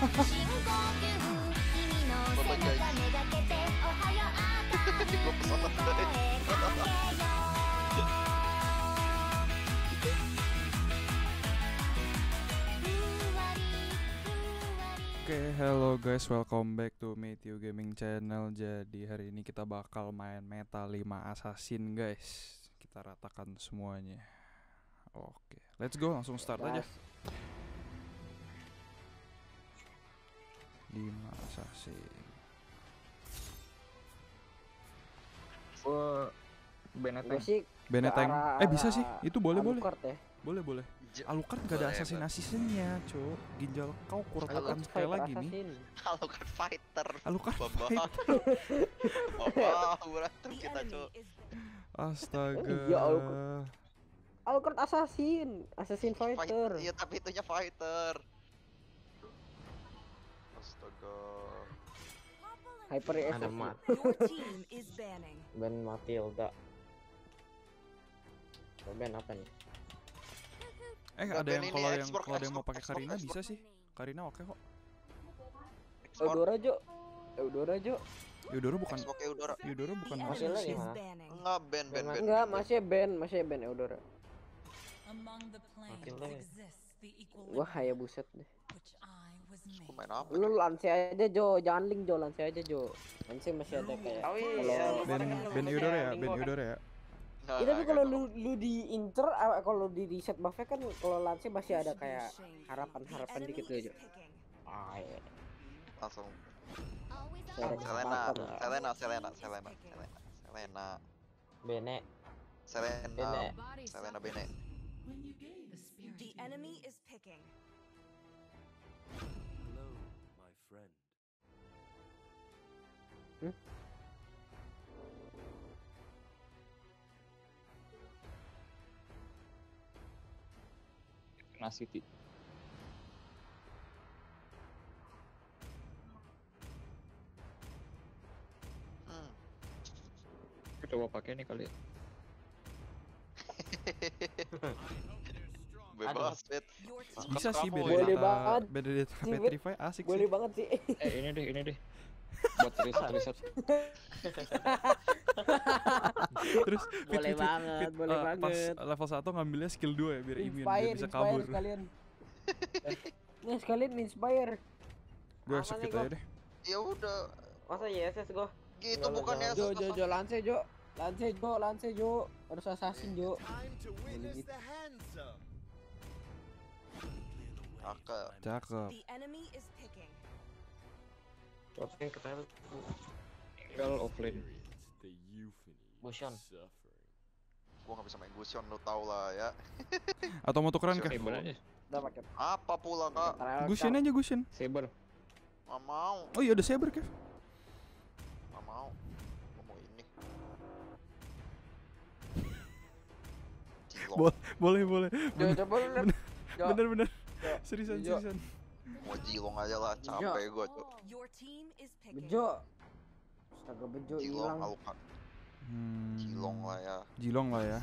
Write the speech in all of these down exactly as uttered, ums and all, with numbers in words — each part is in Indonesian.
Oke, hello guys, welcome back to Matthew Gaming channel. Jadi hari ini kita bakal main meta lima Assassin guys. Kita ratakan semuanya. Oke, let's go, langsung start aja. lima Assassin. Oh, Beneteng. Beneteng. Eh bisa sih, itu boleh-boleh. Boleh boleh. Alukar nggak ada assassin assassinnya, cuk. Ginjal kau kurangkan sekali lagi nih. Alukar fighter. Alukar fighter. Wah, berantem kita, cuk. Astaga. Ya Alukar. Alukar assassin, assassin fighter. Iya, tapi itunya fighter. Astaga. Hyper effect. Ben Matilda. Ben apa nih? Eh gak ada yang kalau yang kalau ada yang mau pakai Karina bisa sih. Karina oke kok. Eudora jo. Eudora jo. Eudora bukan. Eudora. Eudora bukan. Masih lagi. Enggak ben ben ben. Enggak, masih ben, masih ben Eudora. Wah, kayak buset deh. Lu lansi aja jo, jangan link jo, lansi aja jo. Lansi masih ada kayak. Ben ben Eudora ya, ben Eudora ya. Nah, itu nah, kalau lu, lu di inter, kalau di reset buffnya kan kalau lance masih ada kayak harapan-harapan dikit aja. Ah, iya. Langsung. Selena, Selena, Selena, Selena, Selena, Selena. Bene. Selena, Selena Bene. The enemy is picking. Hello, my friend. Hmm? Nasiti. Hmm. Aku coba pakai nih kali. Bebas, bet. Bisa sih beda. Boleh banget. Beda data Petrify asik. Boleh banget sih. Eh ini deh, ini deh. Buat riset-riset. Terus boleh banget, boleh banget. Pas level satu ngambilnya skill dua ya biar imun bisa kabur. Nih sekalian inspire. Gue skip aja deh. Ya udah. Masa ya S S gua. Gitu bukannya Jo Jo Jo lance Jo. Lance Jo, lance Jo. Harus assassin Jo. Cakep. Cakep. Offline ke toilet. Tinggal offline. Gusion. Gua enggak bisa main Gusion, lu tau lah ya. Atau mau tukeran kah? Udah pakai. Apa pula, Kak? Gusion aja Gusion. Saber. Enggak mau. Oh iya ada Saber, Kev. Enggak mau. Gua mau ini. Boleh, boleh. Bener, bener. Seriusan, seriusan. Mau Jilong aja lah, capek gue tuh. Bejo. Astaga bejo hilang. Hmm. Jilong lah ya. Jilong lah ya.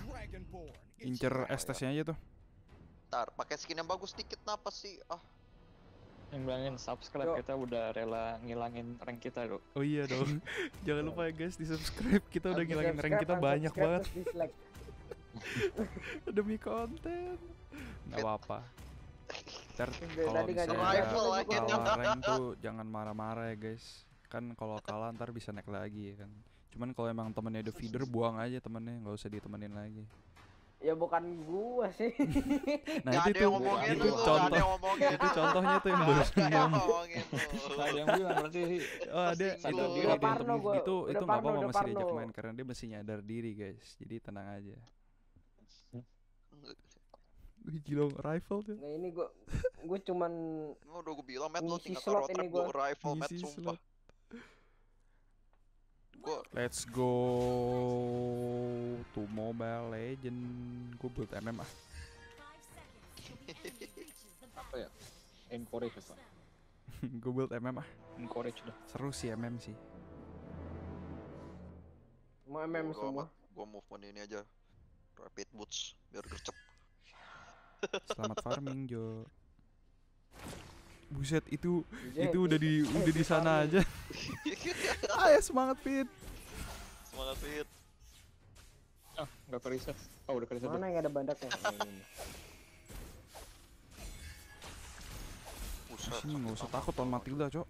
Incer Estes-nya aja tuh. Ntar pakai skin yang bagus dikit napa sih? Ah. Yang bilangin subscribe, kita udah rela ngilangin rank kita, Dok. Oh iya dong. Jangan lupa ya guys, di-subscribe. Kita udah ngilangin rank kita banyak banget. Demi konten. Enggak apa-apa. Kalau misalnya rank tuh jangan marah-marah ya guys. Kan kalau kalah ntar bisa naik lagi ya kan. Cuman kalau emang temennya the feeder buang aja temennya, nggak usah ditemenin lagi. Ya bukan gua sih. Nah itu tuh itu contoh, itu contohnya tuh yang baru ngomong. Ada yang bilang berarti oh ada itu itu itu nggak apa-apa masih diajak main karena dia masih nyadar diri guys. Jadi tenang aja. Jilong rifle tuh. Nah ini gue, gue cuman. Oh, udah gue bilang, Matt lo tinggal taruh track gue rifle, Matt sumpah. Gue. Let's go to Mobile Legends. Gue build M M A. Apa ya? Encourage apa? Gue build M M A. Encourage dah. Seru sih M M sih. Mau M M semua. Gue movement ini aja. Rapid boots biar gercep. Selamat farming Jo. Buset, itu yeah, itu yeah, udah yeah, di yeah, udah yeah, di sana yeah. aja. Ayo semangat Pit. Semangat Pit. Ah, enggak kereset. Oh, udah kereset. Mana yang ada bandaknya? Pusat. Sini enggak usah takut lawan Matilda, Cok.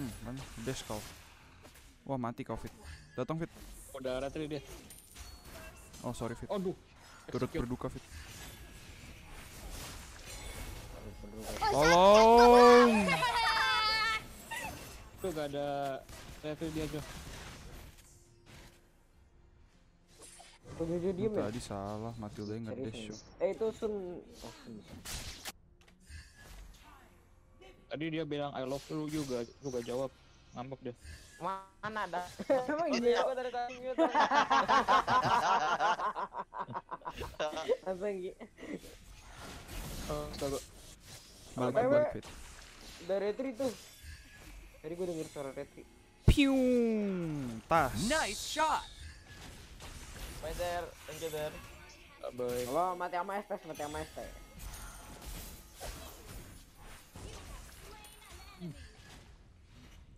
Hmm, mana? Best kau. Wah, mati kau Fit. Datang Fit. Udah retri dia. Oh, sorry Fit. Aduh. Turut berduka Fit. Tolong. Tuh gak ada retri dia Jo. Tuh Jo diem ya? Tadi salah, Matilda yang ngedash Jo. Eh itu Sun. Tadi dia bilang I love you juga, lu gak jawab. Ngambek deh. Mana ada? Emang gini aku dari tadi mute. Apa gitu? Oh, sabar. Balik-balik Fit. Dari Retri tuh. Tadi gue denger suara Retri. Piu. Tas. Nice shot. Bye there, thank you there. Bye. Halo, mati sama Estes, mati sama Estes.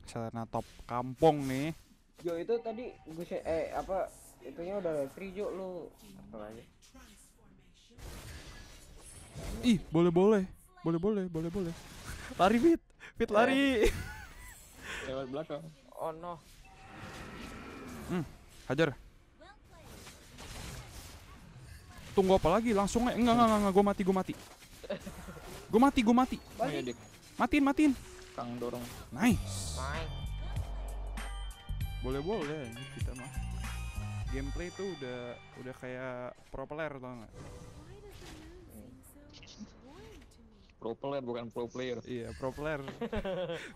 Selena top kampung nih. Jo itu tadi gue eh apa itunya udah free Jo lu. Apa aja? Ih, boleh boleh. Boleh boleh, boleh boleh. Lari Fit. Fit lari. Lewat belakang. Oh no. Hmm, hajar. Tunggu apa lagi? Langsung enggak enggak enggak enggak gua mati, gua mati. Gua mati, gua mati. Matiin, matiin. Kang dorong. Nice. Boleh boleh ini kita mah. Gameplay tuh udah udah kayak pro player tau nggak? Pro player bukan pro player. Iya pro player.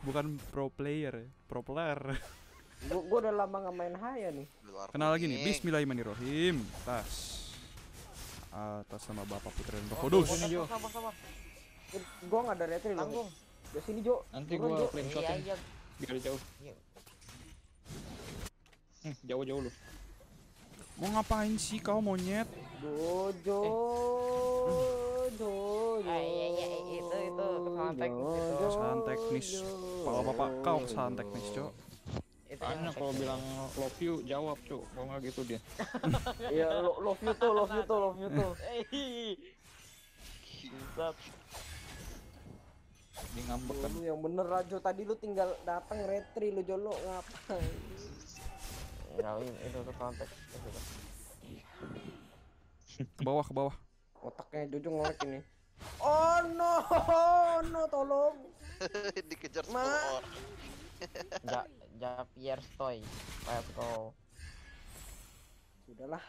Bukan pro player, pro player. Gu gua udah lama nggak main Haya nih. Kenal lagi nih. Bismillahirrahmanirrahim. Tas. Atas sama Bapak Putra dan Bapak Dos. Gua nggak ada retri loh. Dari sini Jo. Nanti gua claim shotin. Biar jauh. Hmm, jauh-jauh lu. Mau ngapain sih kau monyet? Dojo. Dojo. Itu itu kesalahan teknis itu. Kesalahan teknis. Bapak-bapak kau kesalahan teknis, Cok. Karena kalau bilang love you jawab, Cok. Kalau enggak gitu dia. Iya, love you tuh, love you tuh, love you tuh. Eh. Siap. Ini ngambek kan yang bener Rajo, tadi lu tinggal datang retri lu jolo ngapain? Rawi itu tuh konteks ke bawah ke bawah. Otaknya Jojo ngolek ini. Oh no, no tolong. Dikejar semua. Ja Javier Stoy. Let's go. Sudahlah.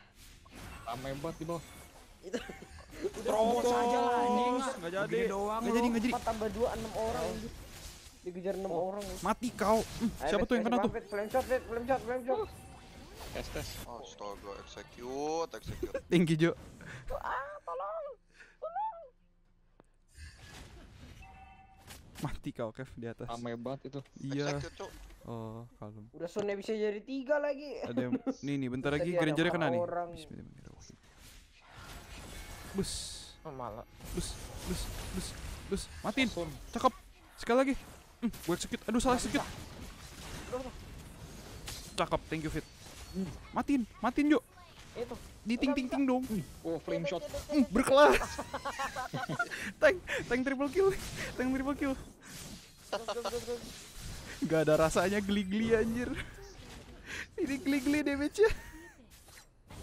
Ramai banget di bawah. Itu terobos aja lah anjing. Enggak jadi. Enggak jadi, enggak jadi. empat tambah dua enam orang anjing. Dikejar enam orang. Mati kau. Siapa tuh yang kena tuh? Flame shot, flame shot, flame shot. Tes tes. Astaga, execute, execute. Tinggi Jo. Ah, tolong. Tolong. Mati kau Kev di atas. Amai banget itu. Iya. Oh, kalem. Udah Sunnya bisa jadi tiga lagi. Ada nih nih bentar lagi Granger kena nih. Bismillahirrahmanirrahim. Bus, oh, malah. Bus, bus, bus, bus, matiin. Awesome. Cakep. Sekali lagi. Mm, gue execute. Aduh salah execute. Cakep. Thank you Fit. Mm. Matiin, matiin Jo. Itu. Di ting ting ting dong. Oh flame shot. Mm, berkelas. Tank, tank triple kill, tank triple kill. Gak ada rasanya geli-geli anjir. Ini geli-geli damage-nya.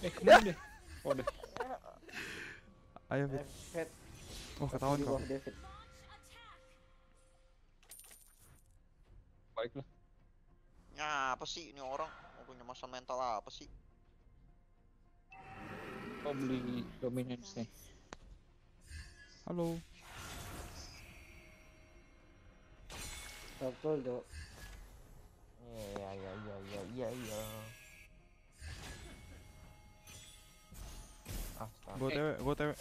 Eh kemana deh? Oh deh. Ayo Fit. Wah ketahuan kau. Baiklah. Ya apa sih ini orang mau punya masa mental apa sih? Kau beli dominance nih. Halo. Betul dok. Iya iya iya iya iya iya. Gue tewe, gue tewe.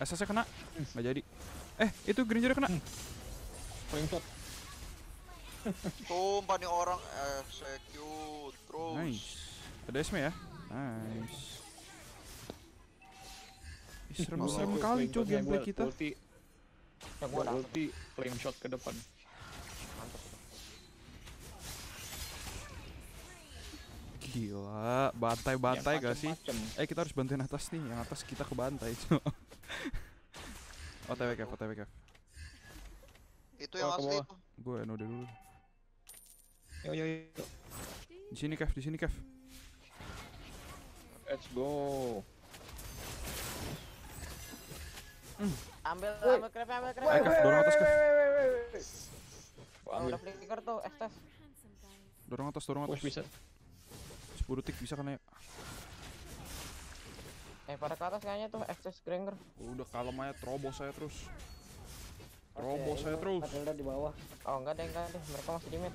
Estes kena, nggak jadi. Eh, itu Granger kena. Paling shot. Tumpah nih orang, execute terus. Nice. Ada S M ya? Nice. Serem-serem kali cuy gameplay kita. Ulti, aku ulti flame shot ke depan. Gila, bantai-bantai gak sih? Eh kita harus bantuin atas nih, yang atas kita ke bantai. O T W Kev, O T W Kev. Itu yang asli itu. Gue node dulu. Yo yo yo. Di sini Kev, di sini Kev. Let's go. Mm. Ambil, ambil krep, ambil krep. Eh, Kev, dorong atas Kev. Ambil. Udah flicker tuh, Estes. Dorong atas, dorong atas. Push, bisa. sepuluh tik bisa kan ya? Eh, pada ke atas kayaknya tuh Estes Granger. Udah kalem aja, terobos saya terus. Terobos saya terus. Matilda di bawah. Oh, enggak deh, enggak deh. Mereka masih di mid.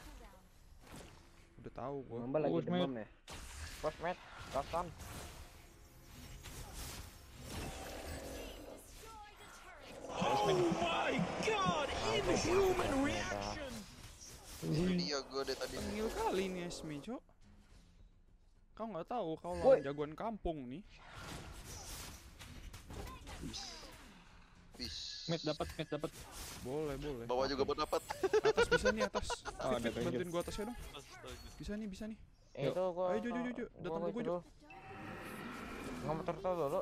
Udah tahu gua. Mobile lagi demam ya. Push med, kapan? Oh my god, inhuman reaction. Dia gua dari tadi. Gila kali ini Esmi, Cok. Kau enggak tahu kau lawan jagoan kampung nih. Bis. Med dapat, med dapat. Boleh, boleh. Bawa juga buat dapat. Atas bisa nih, atas. Oh, ada bantuin gua atasnya dong. Bisa nih, bisa nih. Eh, itu gua. Ayo, jo jo jo, datang gua, Jo. Enggak mau tertawa dulu.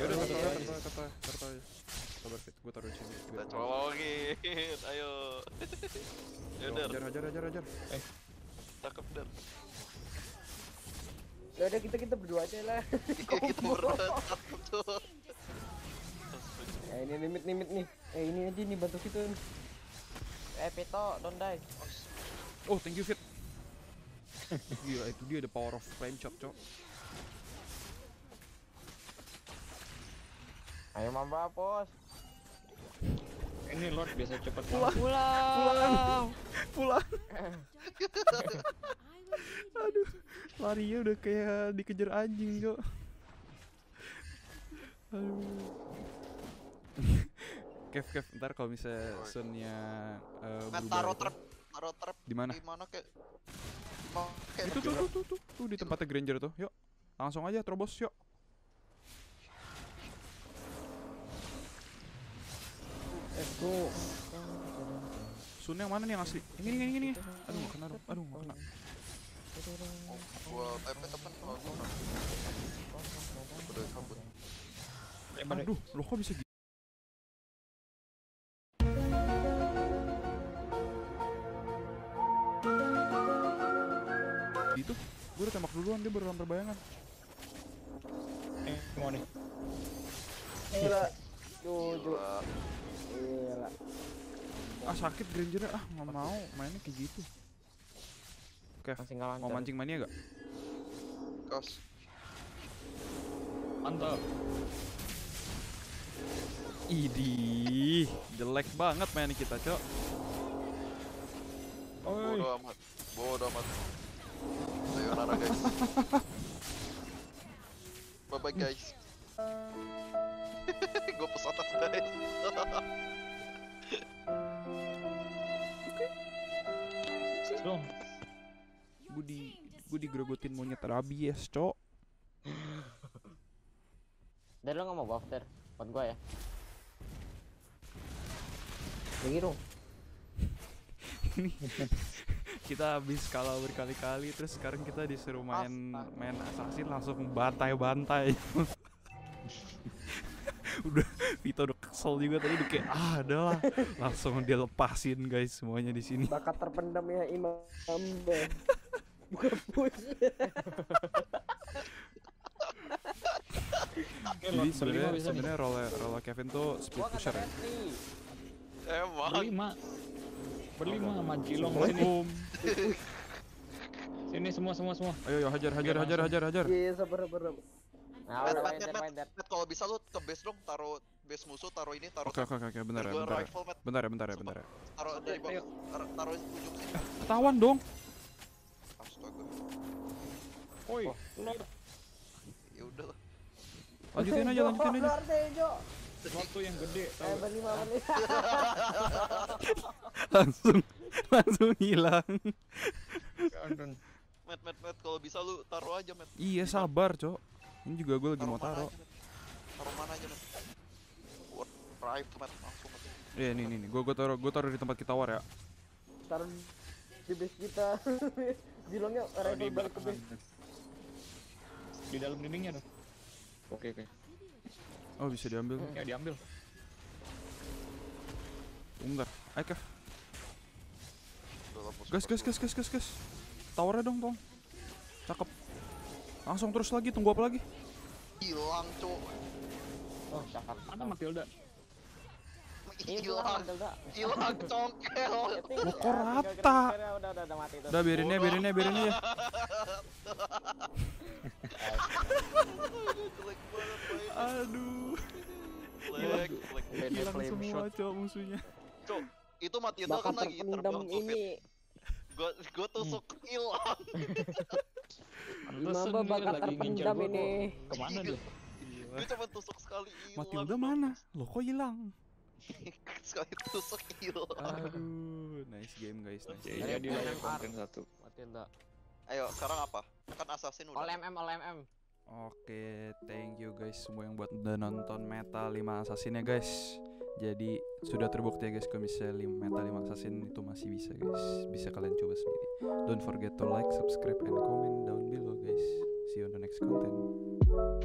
Ya udah, tertawa, tertawa, tertawa, tertawa. Sabar fit, gua taruh sini. Kita colongin. Ayo. Ya udah. Hajar, hajar, hajar, hajar. Eh. Takep, Der. Ya udah kita kita berdua aja lah. Kita berdua. Takep tuh. Ya ini limit limit nih. Eh ini aja nih bantu kita. Eh Pito, don't die. Oh thank you Fit. Gila itu dia ada power of flame chop, Cok. Ayo mamba bos. Ini Lord biasa cepat pulang. Pulang. Pulang. Aduh, larinya udah kayak dikejar anjing, Cok. Aduh. Kev, Kev, ntar kalau misalnya Sunnya uh, berubah itu taruh trap di mana? Kayak... Kayak itu tuh, tuh, tuh, tuh, tuh di tempatnya Granger tuh, yuk langsung aja terobos, yuk. Let's go. Sun yang mana nih yang asli? Ini, ini, ini, ini. Aduh, gak kena, aduh, gak kena. Oh, gua P P temen kalau gua gak udah kabut. Aduh, lo kok bisa gitu? Itu gue udah tembak duluan, dia baru lampar bayangan. Eh, kemana nih? Gila. Jojo. Gila. Ah sakit Grangernya, ah gak mau mainnya kayak gitu. Oke, mau mancing mania gak? Kos. Mantap. Idih, jelek banget mainnya kita, Cok. Bodo amat, bodo amat. Sayonara guys. Bye bye guys. Gue pesatap guys. Dong. Gue di, gue digerogotin monyet rabies, Cok. Dan lo nggak mau buff ter, buat gue ya. Begini dong. Kita habis kalau berkali-kali, terus sekarang kita disuruh main main assassin langsung bantai-bantai. Udah, Vito udah kesel juga tadi, udah kayak ah adalah langsung dia lepasin guys semuanya di sini. Bakat terpendam ya Imam. Bukan push. Jadi sebenarnya sebenarnya role role Kevin tuh split pusher. Emang. Berlima sama Jilong sini. Sini semua semua semua. Ayo yo hajar hajar hajar hajar hajar. Iya sabar sabar. Nah, Matt, Matt, Matt, Matt, Matt, kalau bisa lu ke base dong, taruh base musuh, taruh ini, taruh. Oke, oke, oke, bentar ya, bentar. Rifle, bentar ya, bentar ya, bentar ya. Taruh dari bawah, taruh ujung sini. Eh, ketahuan dong. Astaga. Oi, oh, ya udah lah. Lanjutin aja, lanjutin aja. Sesuatu yang gede, tahu. Langsung, langsung hilang. Matt, Matt, Matt, kalau bisa lu taruh aja, Matt. Iya, sabar, Cok. Ini juga gue lagi mau taruh. Taruh mana aja, Matt? Drive tuh, Matt, langsung aja. Iya, nih, nih, gue taruh, gue taruh di tempat kita war ya. Taruh di base kita. Jilongnya rifle balik ke base. Di dalam dindingnya dong. Oke, oke. Oh, bisa diambil. Ya, diambil. Enggak, ayo. Gas, gas, gas, gas, gas, gas. Towernya dong, Tong. Cakep. Langsung terus lagi, tunggu apa lagi? Hilang, Cok. Oh, cakep. Mana Matilda? Hilang, hilang, congkel. Bokor rata. Udah, udah, udah mati itu. Udah, biarin ya, biarin ya, biarin ya. Aduh. Hilang, hilang semua, Cok, musuhnya. Cok, itu Matilda kan lagi terbang ini. Gue gue tusuk hilang. Mamba bakal terpendam ini. Kemana dia? Gue cuma tusuk sekali hilang. Matilda mana? Loh kok hilang? Sekali tusuk hilang. Aduh, nice game guys. Ayo di konten satu. Matilda. Ayo sekarang apa? Kan Assassin udah. O L M M, O L M M. Oke, thank you guys semua yang buat udah nonton meta lima Assassin ya guys. Jadi sudah terbukti ya guys kalau misalnya meta lima Assassin itu masih bisa guys. Bisa kalian coba sendiri. Don't forget to like, subscribe, and comment down below guys. See you on the next content.